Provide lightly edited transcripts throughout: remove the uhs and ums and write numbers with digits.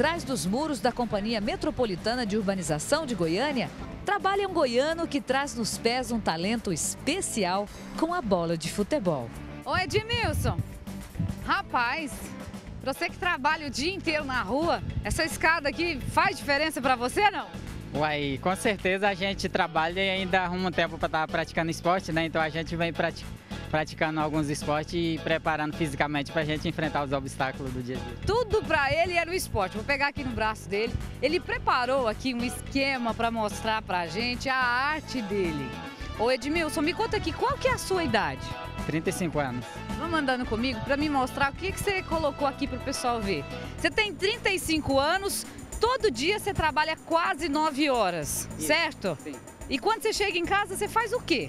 trás dos muros da Companhia Metropolitana de Urbanização de Goiânia, trabalha um goiano que traz nos pés um talento especial com a bola de futebol. Oi, Edmilson. Rapaz, pra você que trabalha o dia inteiro na rua, essa escada aqui faz diferença pra você, não? Uai, com certeza a gente trabalha e ainda arruma um tempo para estar praticando esporte, né? Então a gente vem praticando alguns esportes e preparando fisicamente para a gente enfrentar os obstáculos do dia a dia. Tudo para ele era o esporte. Vou pegar aqui no braço dele. Ele preparou aqui um esquema para mostrar para a gente a arte dele. Ô Edmilson, me conta aqui, qual que é a sua idade? 35 anos. Vamos andando comigo para me mostrar o que você colocou aqui para o pessoal ver. Você tem 35 anos... Todo dia você trabalha quase 9 horas, isso, certo? Sim. E quando você chega em casa, você faz o quê?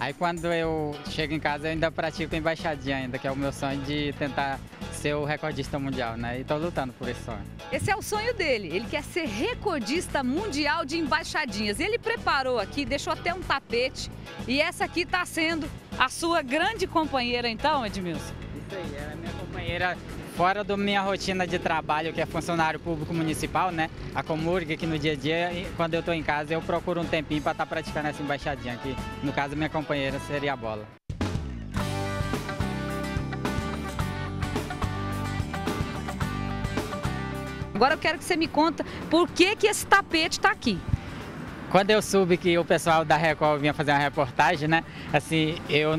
Aí quando eu chego em casa, eu ainda pratico embaixadinha ainda, que é o meu sonho de tentar ser o recordista mundial, né? E tô lutando por esse sonho. Esse é o sonho dele, ele quer ser recordista mundial de embaixadinhas. Ele preparou aqui, deixou até um tapete, e essa aqui tá sendo a sua grande companheira então, Edmilson? Isso aí, ela é minha companheira. Fora da minha rotina de trabalho, que é funcionário público municipal, né? A Comurg, que no dia a dia, quando eu estou em casa, eu procuro um tempinho para estar praticando essa embaixadinha aqui. No caso, minha companheira seria a bola. Agora eu quero que você me conta por que esse tapete está aqui. Quando eu soube que o pessoal da Record vinha fazer uma reportagem, né, assim, eu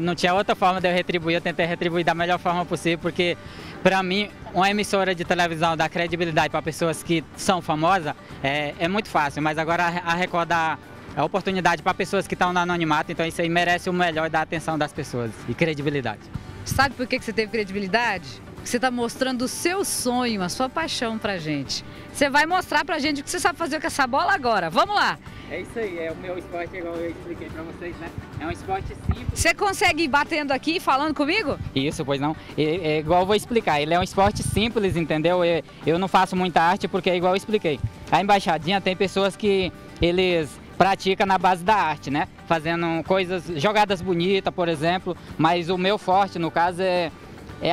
não tinha outra forma de eu retribuir, eu tentei retribuir da melhor forma possível, porque para mim, uma emissora de televisão dá credibilidade para pessoas que são famosas é muito fácil, mas agora a Record dá a oportunidade para pessoas que estão no anonimato, então isso aí merece o melhor da atenção das pessoas e credibilidade. Sabe por que você teve credibilidade? Você está mostrando o seu sonho, a sua paixão pra gente. Você vai mostrar pra gente o que você sabe fazer com essa bola agora. Vamos lá! É isso aí, é o meu esporte, igual eu expliquei pra vocês, né? É um esporte simples. Você consegue ir batendo aqui e falando comigo? Isso, pois não. É igual eu vou explicar, ele é um esporte simples, entendeu? Eu não faço muita arte porque é igual eu expliquei. A embaixadinha tem pessoas que eles... pratica na base da arte, né? Fazendo coisas, jogadas bonitas, por exemplo, mas o meu forte, no caso, é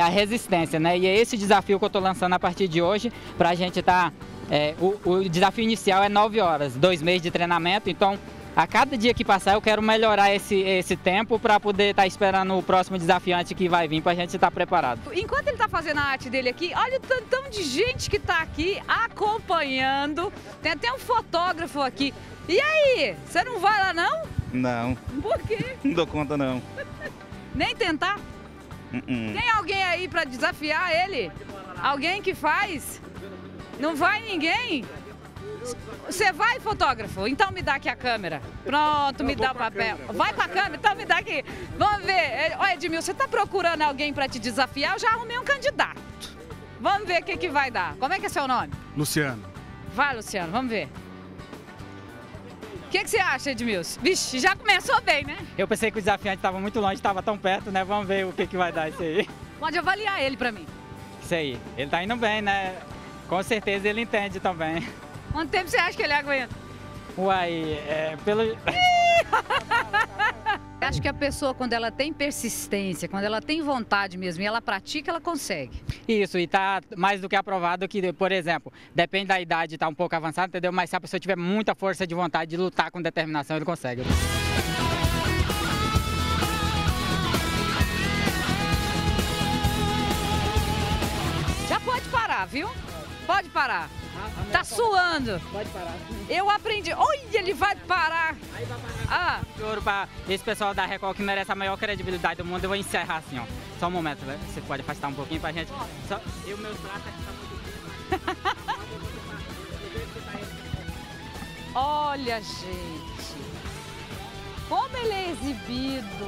a resistência, né? E é esse desafio que eu tô lançando a partir de hoje, pra gente tá... O desafio inicial é 9 horas, 2 meses de treinamento, então a cada dia que passar eu quero melhorar esse tempo para poder estar esperando o próximo desafiante que vai vir para a gente estar preparado. Enquanto ele está fazendo a arte dele aqui, olha o tantão de gente que está aqui acompanhando. Tem até um fotógrafo aqui. E aí, você não vai lá não? Não. Por quê? Não dou conta não. Nem tentar? Tem alguém aí para desafiar ele? Alguém que faz? Não vai ninguém? Você vai, fotógrafo? Então me dá aqui a câmera. Pronto, me dá o papel. Vai pra câmera? Então me dá aqui. Vamos ver. Olha, Edmilson, você tá procurando alguém pra te desafiar? Eu já arrumei um candidato. Vamos ver o que vai dar. Como é que é seu nome? Luciano. Vai, Luciano, vamos ver. O que você acha, Edmilson? Vixe, já começou bem, né? Eu pensei que o desafiante tava muito longe, tava tão perto, né? Vamos ver o que vai dar isso aí. Pode avaliar ele pra mim. Isso aí. Ele tá indo bem, né? Com certeza ele entende também. Quanto tempo você acha que ele aguenta? Uai, Acho que a pessoa, quando ela tem persistência, quando ela tem vontade mesmo e ela pratica, ela consegue. Isso, e tá mais do que aprovado que, por exemplo, depende da idade, tá um pouco avançado, entendeu? Mas se a pessoa tiver muita força de vontade de lutar com determinação, ele consegue. Já pode parar, viu? Pode parar. Tá suando. Pode parar. Eu aprendi. Olha, ele vai parar. Aí vai parar. Ouro pra esse pessoal da Record que merece a maior credibilidade do mundo. Eu vou encerrar assim, ó. Só um momento, velho. Você pode afastar um pouquinho pra gente. Só... Eu, meus braços aqui tá muito bem. Olha, gente. Como ele é exibido.